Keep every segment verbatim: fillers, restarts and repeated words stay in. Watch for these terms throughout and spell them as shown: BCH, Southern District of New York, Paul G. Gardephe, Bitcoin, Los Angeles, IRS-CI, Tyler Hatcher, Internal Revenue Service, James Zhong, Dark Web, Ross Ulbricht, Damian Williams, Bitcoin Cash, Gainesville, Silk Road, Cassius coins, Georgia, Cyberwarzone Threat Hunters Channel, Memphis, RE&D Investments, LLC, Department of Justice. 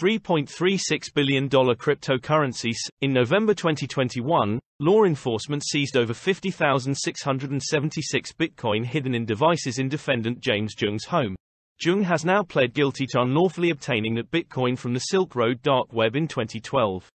three point three six billion dollars cryptocurrency. In November twenty twenty-one, law enforcement seized over fifty thousand six hundred seventy-six Bitcoin hidden in devices in defendant James Zhong's home. Zhong has now pled guilty to unlawfully obtaining that Bitcoin from the Silk Road dark web in twenty twelve.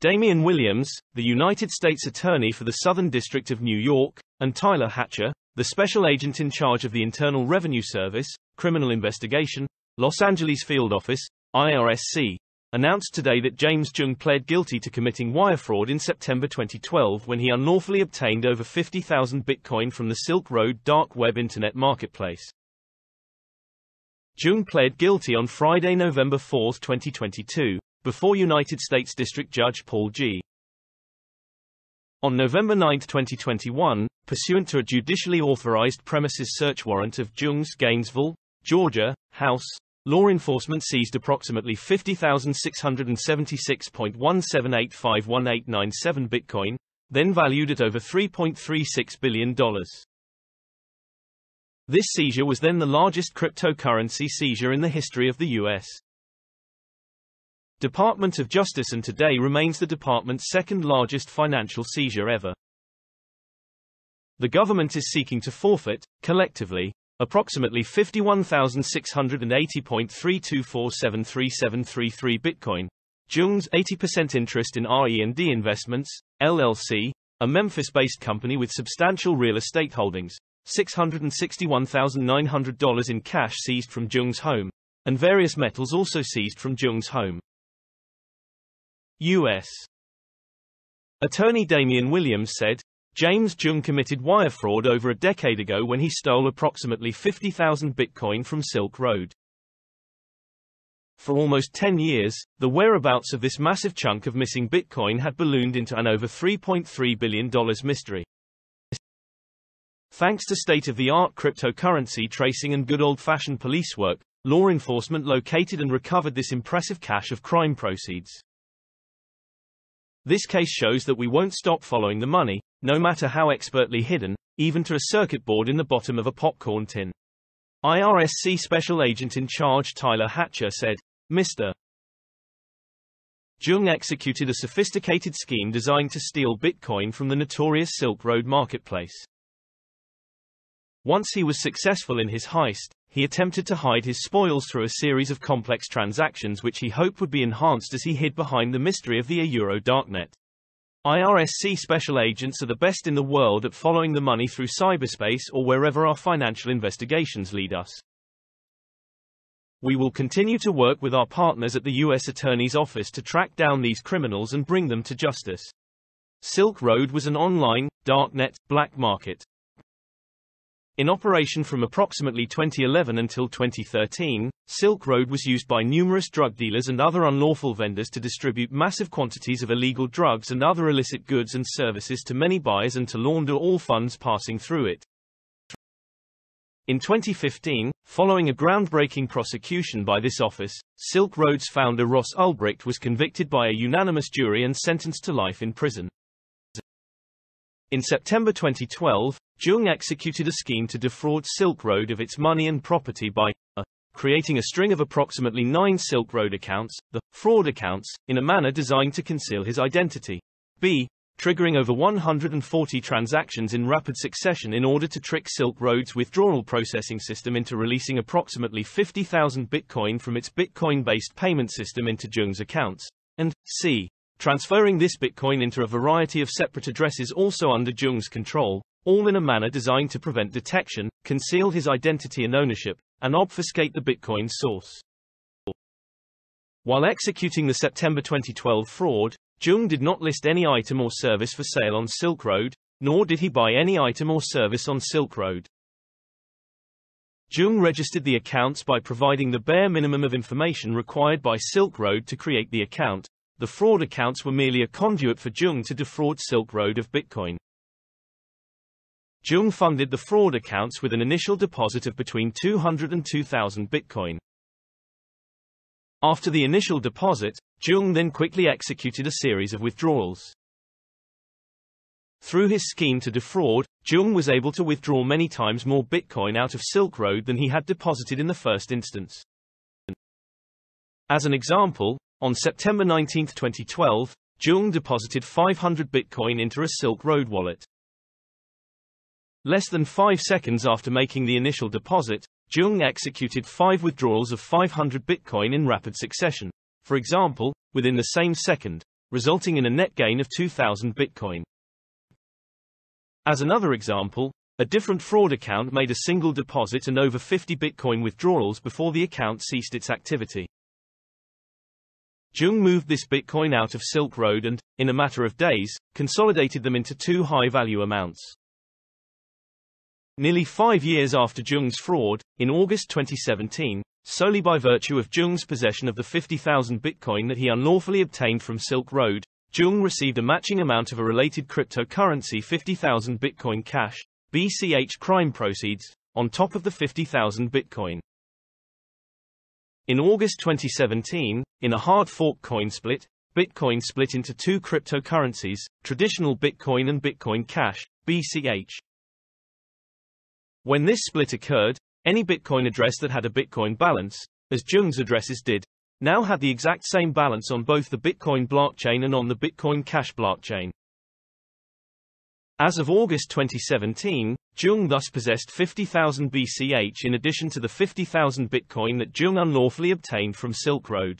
Damian Williams, the United States Attorney for the Southern District of New York, and Tyler Hatcher, the special agent in charge of the Internal Revenue Service, Criminal Investigation, Los Angeles Field Office, I R S C I, announced today that James Zhong pled guilty to committing wire fraud in September twenty twelve when he unlawfully obtained over fifty thousand Bitcoin from the Silk Road dark web internet marketplace. Zhong pled guilty on Friday, November fourth, twenty twenty-two. Before United States District Judge Paul G. On November ninth, twenty twenty-one, pursuant to a judicially authorized premises search warrant of Zhong's Gainesville, Georgia, house, law enforcement seized approximately fifty thousand six hundred seventy-six point one seven eight five one eight nine seven Bitcoin, then valued at over three point three six billion dollars. This seizure was then the largest cryptocurrency seizure in the history of the U S Department of Justice, and today remains the department's second largest financial seizure ever. The government is seeking to forfeit, collectively, approximately fifty-one thousand six hundred eighty point three two four seven three seven three three Bitcoin, Zhong's eighty percent interest in R E and D Investments, L L C, a Memphis-based company with substantial real estate holdings, six hundred sixty-one thousand nine hundred dollars in cash seized from Zhong's home, and various metals also seized from Zhong's home. U S Attorney Damian Williams said, James Zhong committed wire fraud over a decade ago when he stole approximately fifty thousand Bitcoin from Silk Road. For almost ten years, the whereabouts of this massive chunk of missing Bitcoin had ballooned into an over three point three billion dollars mystery. Thanks to state-of-the-art cryptocurrency tracing and good old-fashioned police work, law enforcement located and recovered this impressive cache of crime proceeds. This case shows that we won't stop following the money, no matter how expertly hidden, even to a circuit board in the bottom of a popcorn tin. I R S C Special Agent in Charge Tyler Hatcher said, Mister Zhong executed a sophisticated scheme designed to steal Bitcoin from the notorious Silk Road marketplace. Once he was successful in his heist, he attempted to hide his spoils through a series of complex transactions which he hoped would be enhanced as he hid behind the mystery of the Euro darknet. I R S C special agents are the best in the world at following the money through cyberspace or wherever our financial investigations lead us. We will continue to work with our partners at the U S Attorney's Office to track down these criminals and bring them to justice. Silk Road was an online, darknet, black market. In operation from approximately twenty eleven until twenty thirteen, Silk Road was used by numerous drug dealers and other unlawful vendors to distribute massive quantities of illegal drugs and other illicit goods and services to many buyers and to launder all funds passing through it. In twenty fifteen, following a groundbreaking prosecution by this office, Silk Road's founder Ross Ulbricht was convicted by a unanimous jury and sentenced to life in prison. In September twenty twelve, Zhong executed a scheme to defraud Silk Road of its money and property by uh, creating a string of approximately nine Silk Road accounts, the fraud accounts, in a manner designed to conceal his identity, b. triggering over one hundred forty transactions in rapid succession in order to trick Silk Road's withdrawal processing system into releasing approximately fifty thousand Bitcoin from its Bitcoin-based payment system into Zhong's accounts, and c. transferring this Bitcoin into a variety of separate addresses also under Zhong's control, all in a manner designed to prevent detection, conceal his identity and ownership, and obfuscate the Bitcoin source. While executing the September twenty twelve fraud, Zhong did not list any item or service for sale on Silk Road, nor did he buy any item or service on Silk Road. Zhong registered the accounts by providing the bare minimum of information required by Silk Road to create the account. The fraud accounts were merely a conduit for Zhong to defraud Silk Road of Bitcoin. Zhong funded the fraud accounts with an initial deposit of between two hundred and two thousand Bitcoin. After the initial deposit, Zhong then quickly executed a series of withdrawals. Through his scheme to defraud, Zhong was able to withdraw many times more Bitcoin out of Silk Road than he had deposited in the first instance. As an example, on September nineteenth twenty twelve, Zhong deposited five hundred Bitcoin into a Silk Road wallet. Less than five seconds after making the initial deposit, Zhong executed five withdrawals of five hundred Bitcoin in rapid succession, for example, within the same second, resulting in a net gain of two thousand Bitcoin. As another example, a different fraud account made a single deposit and over fifty Bitcoin withdrawals before the account ceased its activity. Zhong moved this Bitcoin out of Silk Road and, in a matter of days, consolidated them into two high-value amounts. Nearly five years after Zhong's fraud, in August twenty seventeen, solely by virtue of Zhong's possession of the fifty thousand Bitcoin that he unlawfully obtained from Silk Road, Zhong received a matching amount of a related cryptocurrency fifty thousand Bitcoin Cash, B C H crime proceeds, on top of the fifty thousand Bitcoin. In August twenty seventeen, in a hard fork coin split, Bitcoin split into two cryptocurrencies, traditional Bitcoin and Bitcoin Cash, B C H. When this split occurred, any Bitcoin address that had a Bitcoin balance, as Zhong's addresses did, now had the exact same balance on both the Bitcoin blockchain and on the Bitcoin Cash blockchain. As of August twenty seventeen, Zhong thus possessed fifty thousand B C H in addition to the fifty thousand Bitcoin that Zhong unlawfully obtained from Silk Road.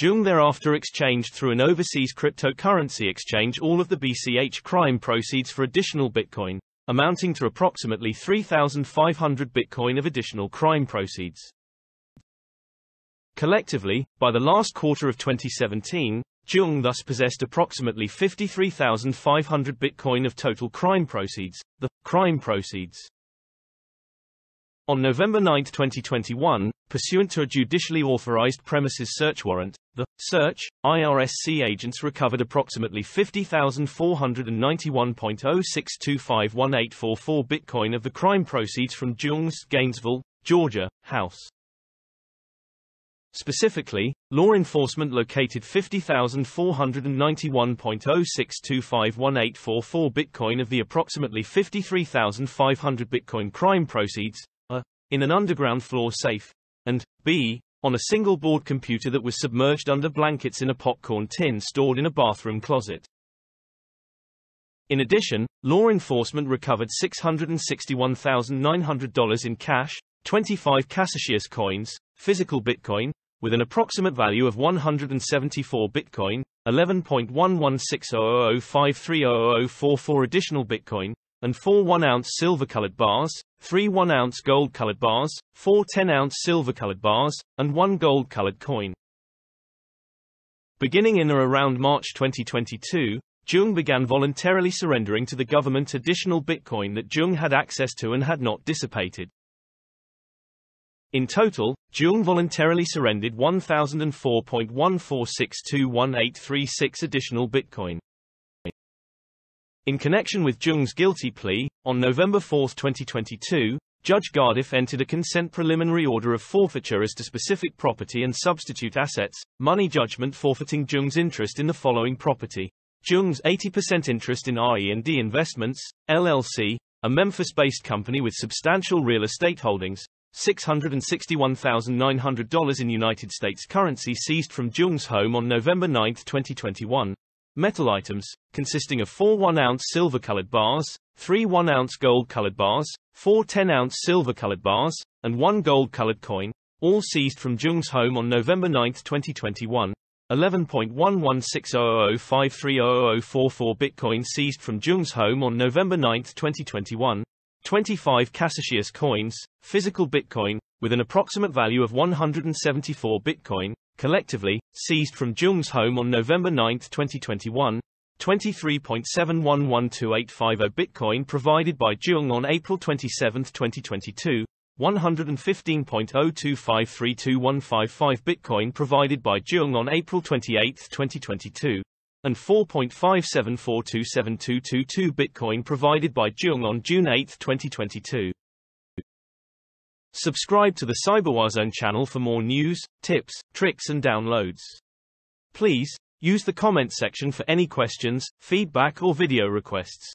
Zhong thereafter exchanged through an overseas cryptocurrency exchange all of the B C H crime proceeds for additional Bitcoin, amounting to approximately three thousand five hundred Bitcoin of additional crime proceeds. Collectively, by the last quarter of twenty seventeen, Zhong thus possessed approximately fifty-three thousand five hundred Bitcoin of total crime proceeds, the crime proceeds. On November ninth twenty twenty-one, pursuant to a judicially authorized premises search warrant, the search, I R S C I agents recovered approximately fifty thousand four hundred ninety-one point zero six two five one eight four four Bitcoin of the crime proceeds from Zhong's Gainesville, Georgia, house. Specifically, law enforcement located fifty thousand four hundred ninety-one point zero six two five one eight four four Bitcoin of the approximately fifty-three thousand five hundred Bitcoin crime proceeds, a, in an underground floor safe, and b, on a single board computer that was submerged under blankets in a popcorn tin stored in a bathroom closet. In addition, law enforcement recovered six hundred sixty-one thousand nine hundred dollars in cash, twenty-five Cassius coins, physical Bitcoin, with an approximate value of one hundred seventy-four Bitcoin, eleven point one one six zero zero five three zero zero four four additional Bitcoin, and four one ounce silver-colored bars, three one ounce gold-colored bars, four ten ounce silver-colored bars, and one gold-colored coin. Beginning in or around March twenty twenty-two, Zhong began voluntarily surrendering to the government additional Bitcoin that Zhong had access to and had not dissipated. In total, Zhong voluntarily surrendered one thousand four point one four six two one eight three six additional Bitcoin. In connection with Zhong's guilty plea, on November fourth twenty twenty-two, Judge Gardephe entered a consent preliminary order of forfeiture as to specific property and substitute assets, money judgment forfeiting Zhong's interest in the following property: Zhong's eighty percent interest in R E and D Investments, L L C, a Memphis-based company with substantial real estate holdings, six hundred sixty-one thousand nine hundred dollars in United States currency seized from Zhong's home on November ninth twenty twenty-one. Metal items, consisting of four one ounce silver-colored bars, three one ounce gold-colored bars, four ten ounce silver-colored bars, and one gold-colored coin, all seized from Zhong's home on November ninth twenty twenty-one. eleven point one one six zero zero five three zero zero four four Bitcoin seized from Zhong's home on November ninth twenty twenty-one. twenty-five Cassius coins, physical Bitcoin, with an approximate value of one hundred seventy-four Bitcoin, collectively, seized from Zhong's home on November ninth twenty twenty-one, twenty-three point seven one one two eight five zero Bitcoin provided by Zhong on April twenty-seventh twenty twenty-two, one hundred fifteen point zero two five three two one five five Bitcoin provided by Zhong on April twenty-eighth twenty twenty-two. And four point five seven four two seven two two two Bitcoin provided by Zhong on June eighth twenty twenty-two. Subscribe to the Cyberwarzone channel for more news, tips, tricks and downloads. Please, use the comment section for any questions, feedback or video requests.